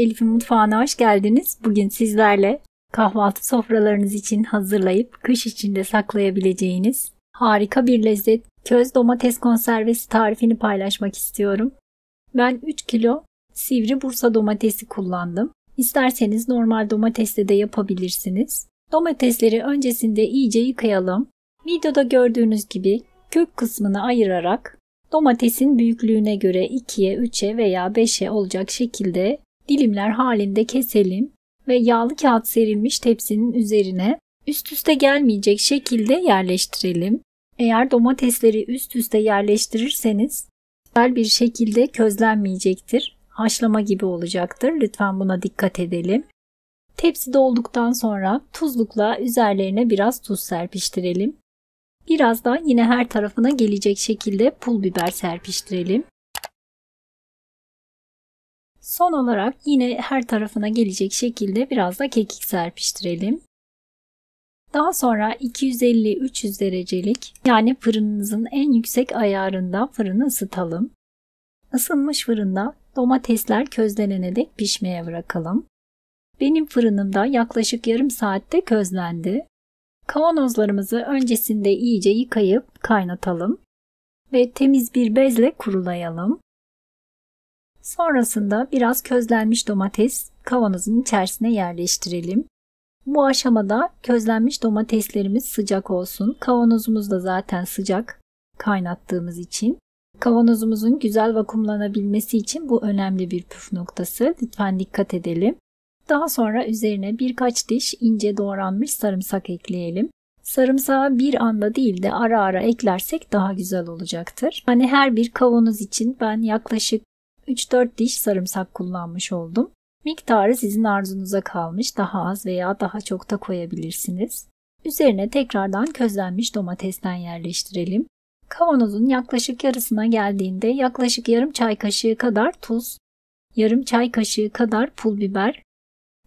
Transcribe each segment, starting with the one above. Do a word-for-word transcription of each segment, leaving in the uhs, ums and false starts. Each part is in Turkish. Elif'in mutfağına hoş geldiniz. Bugün sizlerle kahvaltı sofralarınız için hazırlayıp kış içinde saklayabileceğiniz harika bir lezzet köz domates konservesi tarifini paylaşmak istiyorum. Ben üç kilo sivri Bursa domatesi kullandım. İsterseniz normal domatesle de yapabilirsiniz. Domatesleri öncesinde iyice yıkayalım. Videoda gördüğünüz gibi kök kısmını ayırarak domatesin büyüklüğüne göre ikiye, üçe veya beşe olacak şekilde dilimler halinde keselim ve yağlı kağıt serilmiş tepsinin üzerine üst üste gelmeyecek şekilde yerleştirelim. Eğer domatesleri üst üste yerleştirirseniz güzel bir şekilde közlenmeyecektir. Haşlama gibi olacaktır. Lütfen buna dikkat edelim. Tepsi dolduktan sonra tuzlukla üzerlerine biraz tuz serpiştirelim. Birazdan yine her tarafına gelecek şekilde pul biber serpiştirelim. Son olarak yine her tarafına gelecek şekilde biraz da kekik serpiştirelim. Daha sonra iki yüz elli üç yüz derecelik, yani fırınınızın en yüksek ayarında fırını ısıtalım. Isınmış fırında domatesler közlenene dek pişmeye bırakalım. Benim fırınımda yaklaşık yarım saatte közlendi. Kavanozlarımızı öncesinde iyice yıkayıp kaynatalım ve temiz bir bezle kurulayalım. Sonrasında biraz közlenmiş domates kavanozun içerisine yerleştirelim. Bu aşamada közlenmiş domateslerimiz sıcak olsun. Kavanozumuz da zaten sıcak kaynattığımız için. Kavanozumuzun güzel vakumlanabilmesi için bu önemli bir püf noktası. Lütfen dikkat edelim. Daha sonra üzerine birkaç diş ince doğranmış sarımsak ekleyelim. Sarımsağı bir anda değil de ara ara eklersek daha güzel olacaktır. Yani her bir kavanoz için ben yaklaşık üç dört diş sarımsak kullanmış oldum. Miktarı sizin arzunuza kalmış, daha az veya daha çok da koyabilirsiniz. Üzerine tekrardan közlenmiş domatesten yerleştirelim. Kavanozun yaklaşık yarısına geldiğinde yaklaşık yarım çay kaşığı kadar tuz, yarım çay kaşığı kadar pul biber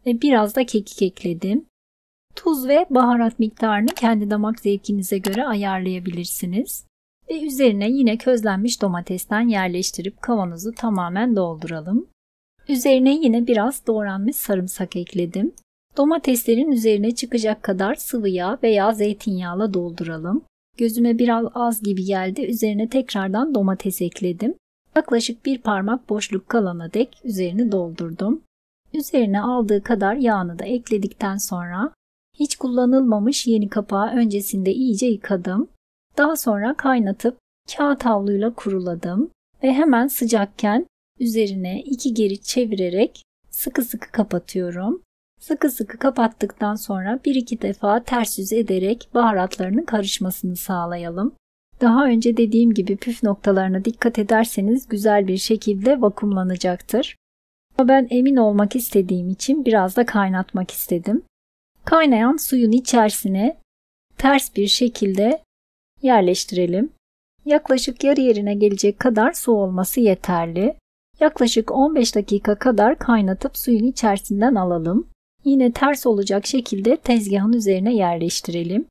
ve biraz da kekik ekledim. Tuz ve baharat miktarını kendi damak zevkinize göre ayarlayabilirsiniz. Ve üzerine yine közlenmiş domatesten yerleştirip kavanozu tamamen dolduralım. Üzerine yine biraz doğranmış sarımsak ekledim. Domateslerin üzerine çıkacak kadar sıvı yağ veya zeytinyağla dolduralım. Gözüme biraz az gibi geldi. Üzerine tekrardan domates ekledim. Yaklaşık bir parmak boşluk kalana dek üzerini doldurdum. Üzerine aldığı kadar yağını da ekledikten sonra hiç kullanılmamış yeni kapağı öncesinde iyice yıkadım. Daha sonra kaynatıp kağıt havluyla kuruladım ve hemen sıcakken üzerine iki geri çevirerek sıkı sıkı kapatıyorum. Sıkı sıkı kapattıktan sonra bir iki defa ters yüz ederek baharatlarının karışmasını sağlayalım. Daha önce dediğim gibi püf noktalarına dikkat ederseniz güzel bir şekilde vakumlanacaktır. Ama ben emin olmak istediğim için biraz da kaynatmak istedim. Kaynayan suyun içerisine ters bir şekilde yerleştirelim. Yaklaşık yarı yerine gelecek kadar su olması yeterli. Yaklaşık on beş dakika kadar kaynatıp suyun içerisinden alalım. Yine ters olacak şekilde tezgahın üzerine yerleştirelim.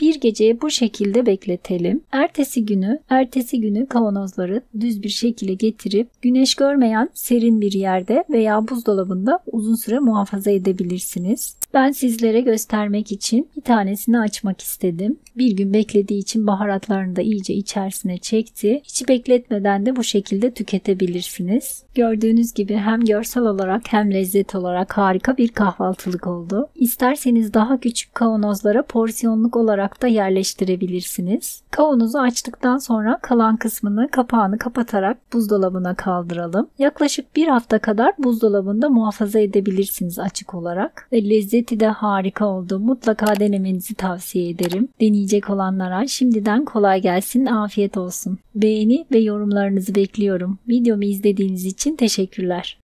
Bir gece bu şekilde bekletelim. Ertesi günü, ertesi günü kavanozları düz bir şekilde getirip güneş görmeyen serin bir yerde veya buzdolabında uzun süre muhafaza edebilirsiniz. Ben sizlere göstermek için bir tanesini açmak istedim. Bir gün beklediği için baharatlarını da iyice içerisine çekti. Hiç bekletmeden de bu şekilde tüketebilirsiniz. Gördüğünüz gibi hem görsel olarak hem lezzet olarak harika bir kahvaltılık oldu. İsterseniz daha küçük kavanozlara porsiyonluk olarak da yerleştirebilirsiniz. Kavanozu açtıktan sonra kalan kısmını kapağını kapatarak buzdolabına kaldıralım. Yaklaşık bir hafta kadar buzdolabında muhafaza edebilirsiniz açık olarak. Ve lezzeti de harika oldu. Mutlaka denemenizi tavsiye ederim. Deneyecek olanlara şimdiden kolay gelsin, afiyet olsun. Beğeni ve yorumlarınızı bekliyorum. Videomu izlediğiniz için teşekkürler.